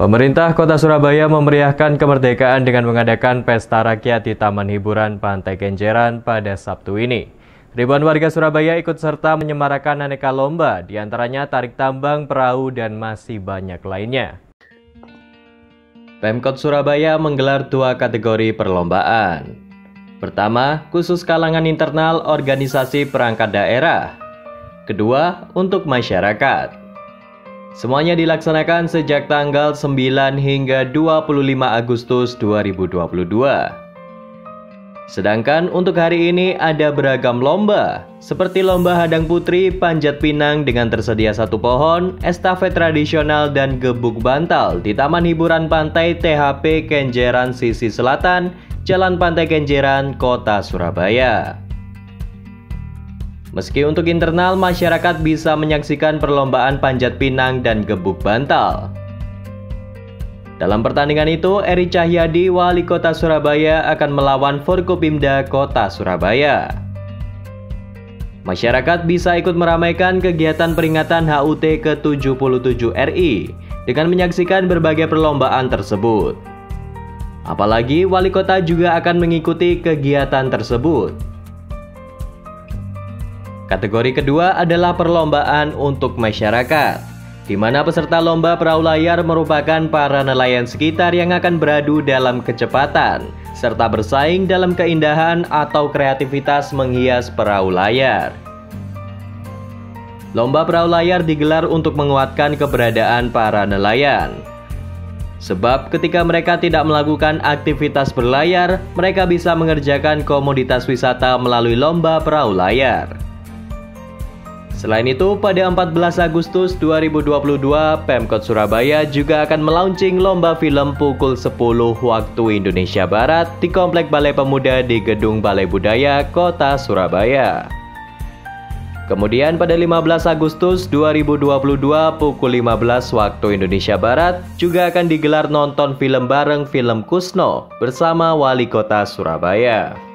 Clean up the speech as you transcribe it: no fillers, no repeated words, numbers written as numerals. Pemerintah Kota Surabaya memeriahkan kemerdekaan dengan mengadakan pesta rakyat di Taman Hiburan Pantai Kenjeran pada Sabtu ini. Ribuan warga Surabaya ikut serta menyemarakan aneka lomba, diantaranya tarik tambang, perahu, dan masih banyak lainnya. Pemkot Surabaya menggelar dua kategori perlombaan. Pertama, khusus kalangan internal organisasi perangkat daerah. Kedua, untuk masyarakat. Semuanya dilaksanakan sejak tanggal 9 hingga 25 Agustus 2022. Sedangkan untuk hari ini ada beragam lomba, seperti lomba hadang putri, panjat pinang dengan tersedia satu pohon, estafet tradisional, dan gebuk bantal di Taman Hiburan Pantai THP Kenjeran sisi selatan, Jalan Pantai Kenjeran, Kota Surabaya. Meski untuk internal, masyarakat bisa menyaksikan perlombaan panjat pinang dan gebuk bantal. Dalam pertandingan itu, Eri Cahyadi, Wali Kota Surabaya, akan melawan Forkopimda Kota Surabaya. Masyarakat bisa ikut meramaikan kegiatan peringatan HUT ke-77 RI dengan menyaksikan berbagai perlombaan tersebut. Apalagi, Wali Kota juga akan mengikuti kegiatan tersebut. Kategori kedua adalah perlombaan untuk masyarakat, di mana peserta lomba perahu layar merupakan para nelayan sekitar yang akan beradu dalam kecepatan, serta bersaing dalam keindahan atau kreativitas menghias perahu layar. Lomba perahu layar digelar untuk menguatkan keberadaan para nelayan. Sebab ketika mereka tidak melakukan aktivitas berlayar, mereka bisa mengerjakan komoditas wisata melalui lomba perahu layar. Selain itu, pada 14 Agustus 2022, Pemkot Surabaya juga akan melaunching lomba film pukul 10 waktu Indonesia Barat di Komplek Balai Pemuda di Gedung Balai Budaya, Kota Surabaya. Kemudian pada 15 Agustus 2022 pukul 15 waktu Indonesia Barat, juga akan digelar nonton film bareng film Kusno bersama Wali Kota Surabaya.